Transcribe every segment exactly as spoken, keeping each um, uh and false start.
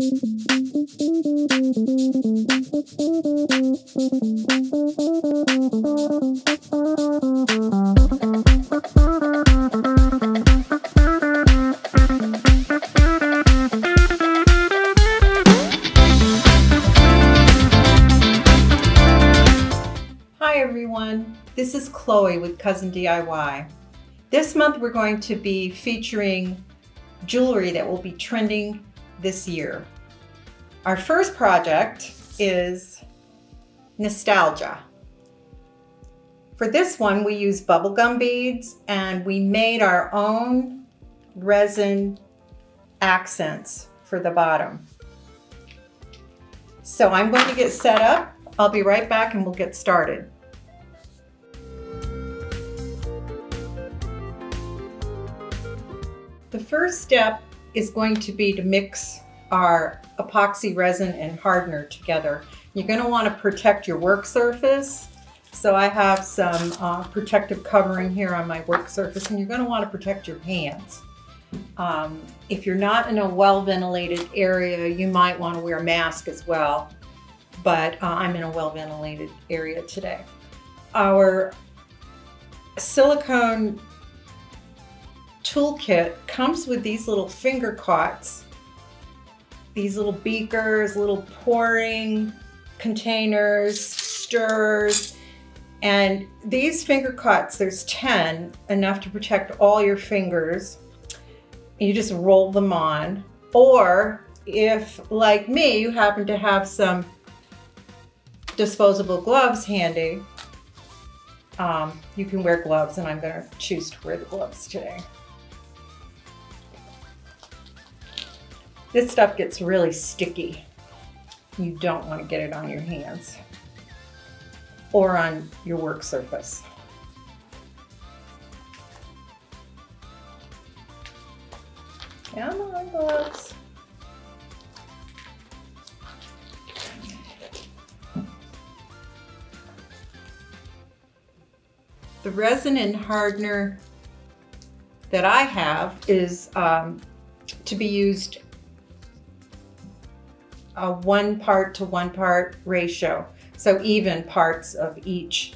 Hi everyone, this is Chloe with Cousin D I Y. This month we're going to be featuring jewelry that will be trending this year. Our first project is nostalgia. For this one, we used bubblegum beads and we made our own resin accents for the bottom. So I'm going to get set up. I'll be right back and we'll get started. The first step is going to be to mix our epoxy resin and hardener together. You're going to want to protect your work surface. So I have some uh, protective covering here on my work surface, and you're going to want to protect your hands. Um, if you're not in a well-ventilated area, you might want to wear a mask as well, but uh, I'm in a well-ventilated area today. Our silicone toolkit comes with these little finger cots, these little beakers, little pouring containers, stirrers, and these finger cots, there's ten, enough to protect all your fingers. You just roll them on. Or if, like me, you happen to have some disposable gloves handy, um, you can wear gloves, and I'm gonna choose to wear the gloves today. This stuff gets really sticky. You don't want to get it on your hands or on your work surface. Come on, gloves. The resin and hardener that I have is um, to be used a one part to one part ratio, so even parts of each.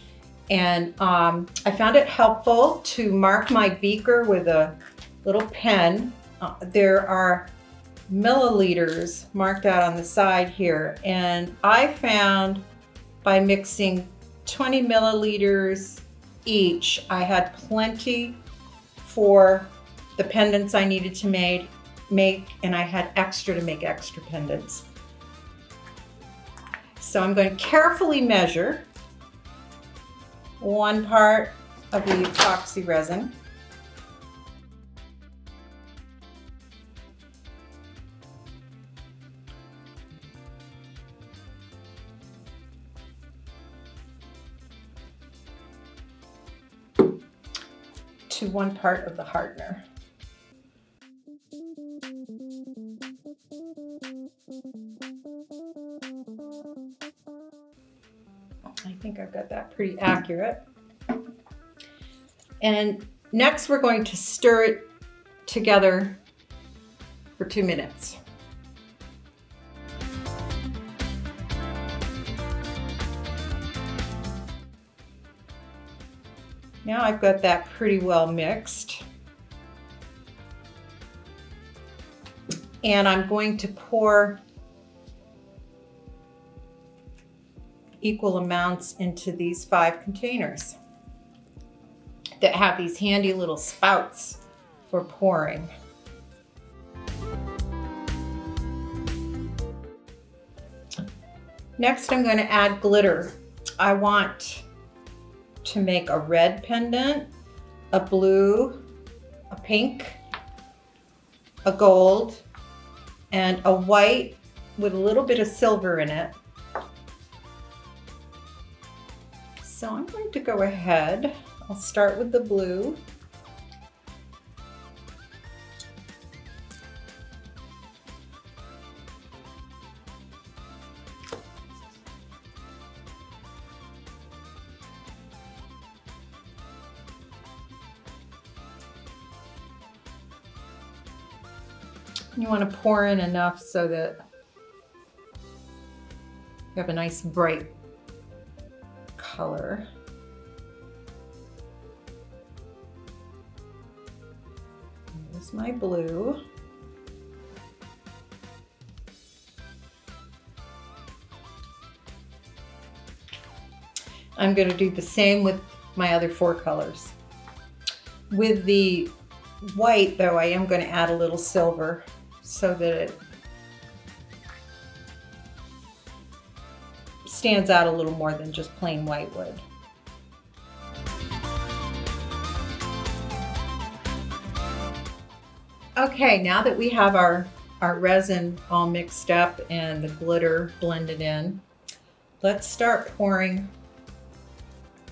And um, I found it helpful to mark my beaker with a little pen. Uh, there are milliliters marked out on the side here, and I found by mixing twenty milliliters each, I had plenty for the pendants I needed to make, make and I had extra to make extra pendants. So I'm going to carefully measure one part of the epoxy resin. To one part of the hardener. I think I've got that pretty accurate. And next we're going to stir it together for two minutes. Now I've got that pretty well mixed. And I'm going to pour equal amounts into these five containers that have these handy little spouts for pouring. Next, I'm going to add glitter. I want to make a red pendant, a blue, a pink, a gold, and a white with a little bit of silver in it. So I'm going to go ahead, I'll start with the blue. You want to pour in enough so that You have a nice bright color. Here's my blue. I'm going to do the same with my other four colors. With the white, though, I am going to add a little silver so that it stands out a little more than just plain white would. Okay, now that we have our, our resin all mixed up and the glitter blended in, let's start pouring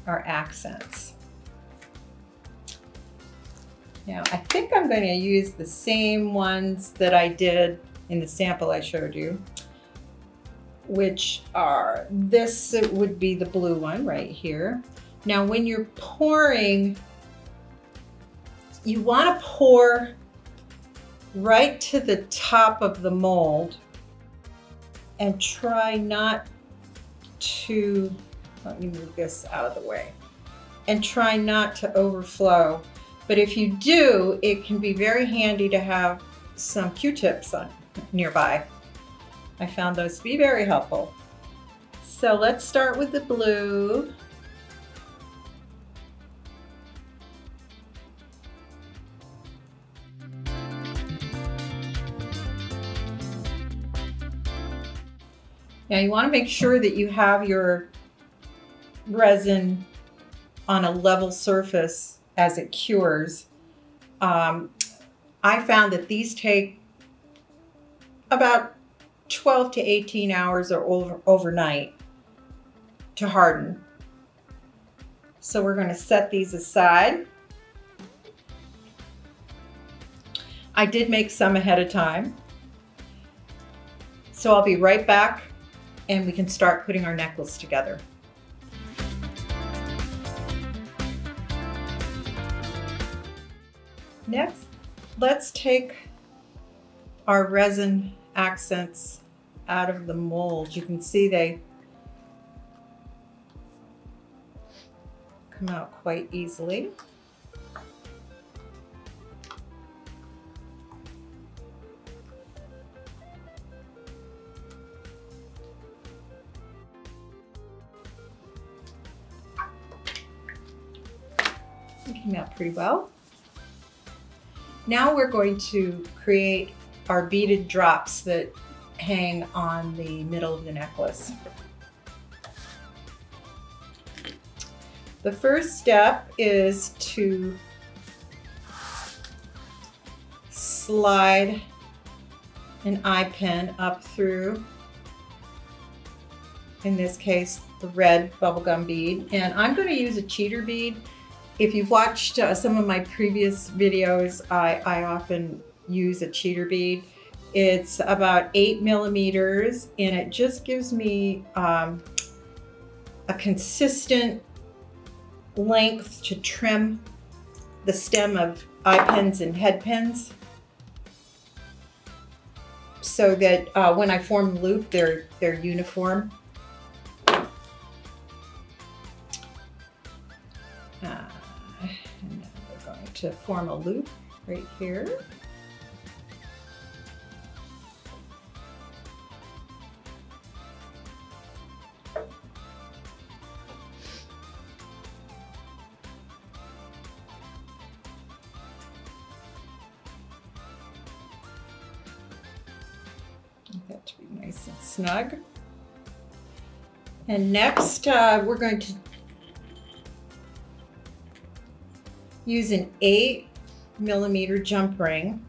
our accents. Now, I think I'm going to use the same ones that I did in the sample I showed you, which are, this would be the blue one right here. Now, when you're pouring, you want to pour right to the top of the mold and try not to, let me move this out of the way, and try not to overflow. But if you do, it can be very handy to have some Q-tips on nearby. I found those to be very helpful. So let's start with the blue. Now you want to make sure that you have your resin on a level surface as it cures. Um, I found that these take about twelve to eighteen hours or over, overnight to harden. So we're going to set these aside. I did make some ahead of time. So I'll be right back and we can start putting our necklace together. Next, let's take our resin accents out of the mold. You can see they come out quite easily. They came out pretty well. Now we're going to create our beaded drops that hang on the middle of the necklace. The first step is to slide an eye pin up through, in this case, the red bubblegum bead. And I'm going to use a cheater bead. If you've watched uh, some of my previous videos, I, I often use a cheater bead. It's about eight millimeters and it just gives me um, a consistent length to trim the stem of eye pins and head pins so that uh, when I form the loop, they're, they're uniform. To form a loop right here. Get that to be nice and snug. And next, uh, we're going to use an eight millimeter jump ring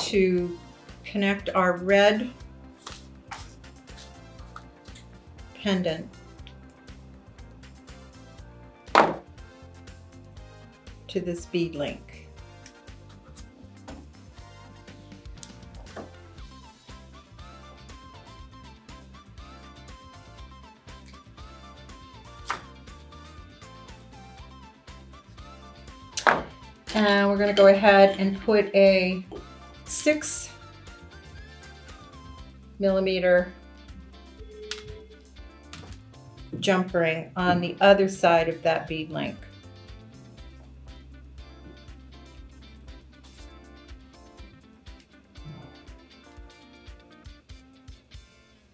to connect our red pendant to this bead link. And we're going to go ahead and put a six millimeter jump ring on the other side of that bead link.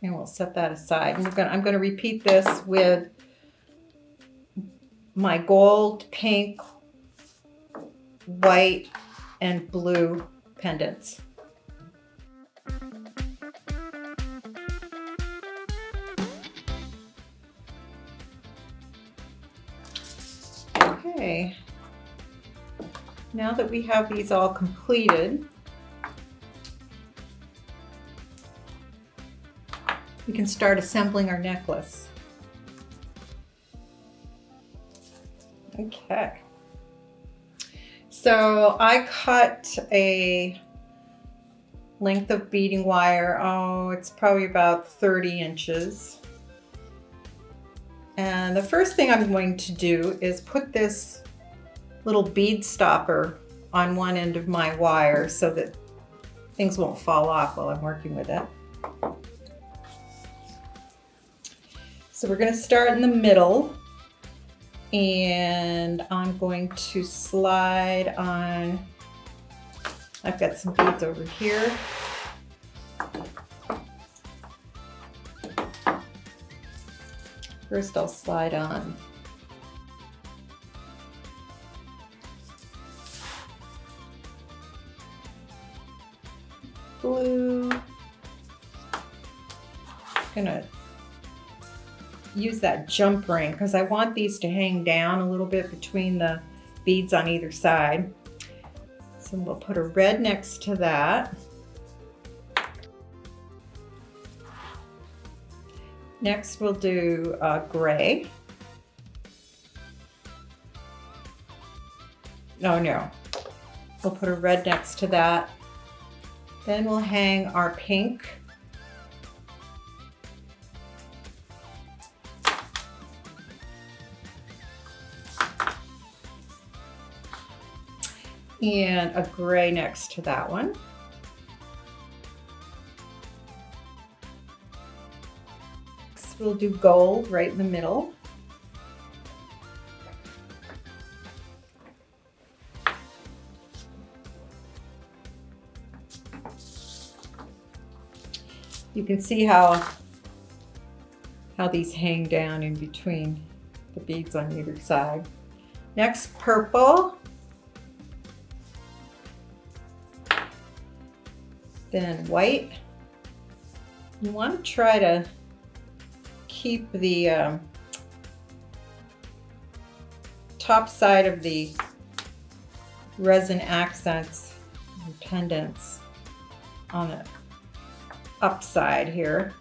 And we'll set that aside. And we're gonna, I'm going to repeat this with my gold, pink, white, and blue pendants. Okay, now that we have these all completed, we can start assembling our necklace. Okay, so I cut a length of beading wire, oh, it's probably about thirty inches. And the first thing I'm going to do is put this little bead stopper on one end of my wire so that things won't fall off while I'm working with it. So we're going to start in the middle, and I'm going to slide on, I've got some beads over here. First I'll slide on. Blue. I'm gonna use that jump ring because I want these to hang down a little bit between the beads on either side. So we'll put a red next to that. Next, we'll do uh, gray. No, no. We'll put a red next to that. Then we'll hang our pink. And a gray next to that one. We'll do gold right in the middle. You can see how, how these hang down in between the beads on either side. Next, purple. Then white. You want to try to keep the um, top side of the resin accents and pendants on the upside here,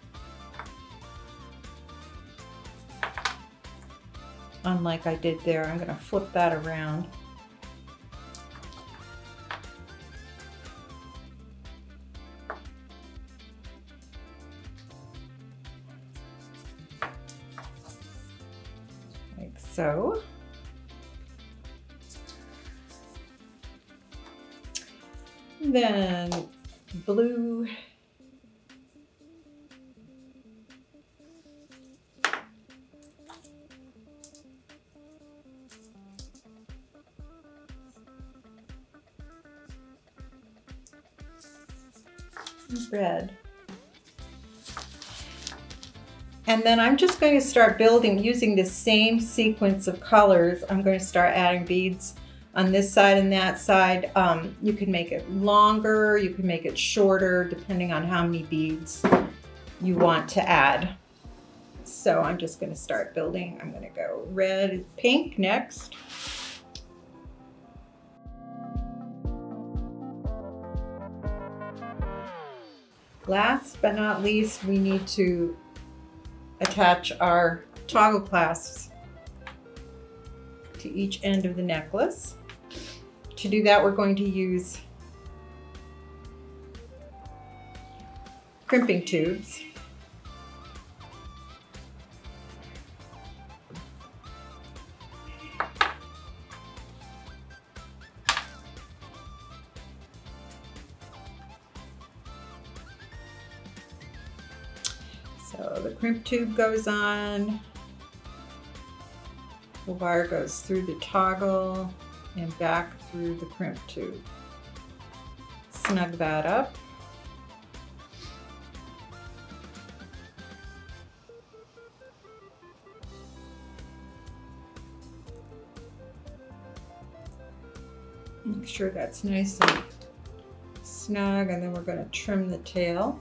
unlike I did there. I'm going to flip that around. So, then blue, red. And then I'm just going to start building using the same sequence of colors. I'm going to start adding beads on this side and that side. Um, you can make it longer, you can make it shorter, depending on how many beads you want to add. So I'm just going to start building. I'm going to go red, pink next. Last but not least, we need to attach our toggle clasps to each end of the necklace. To do that, we're going to use crimping tubes. So the crimp tube goes on, the wire goes through the toggle and back through the crimp tube. Snug that up. Make sure that's nice and snug, and then we're going to trim the tail.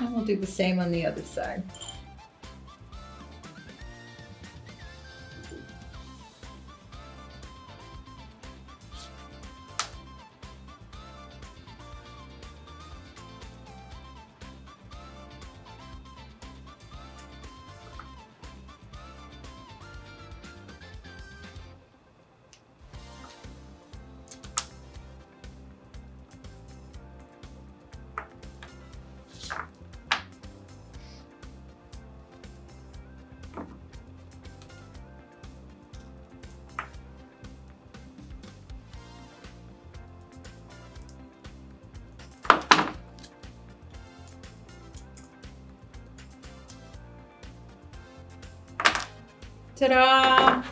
And we'll do the same on the other side. Ta-da!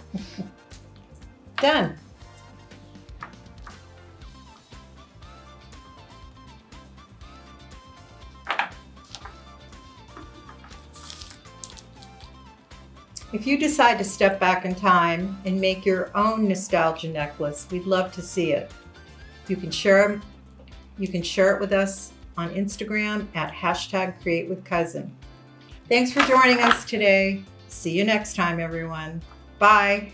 Done. If you decide to step back in time and make your own nostalgia necklace, we'd love to see it. You can share, you can share it with us on Instagram at hashtag createwithcousin. Thanks for joining us today. See you next time, everyone. Bye.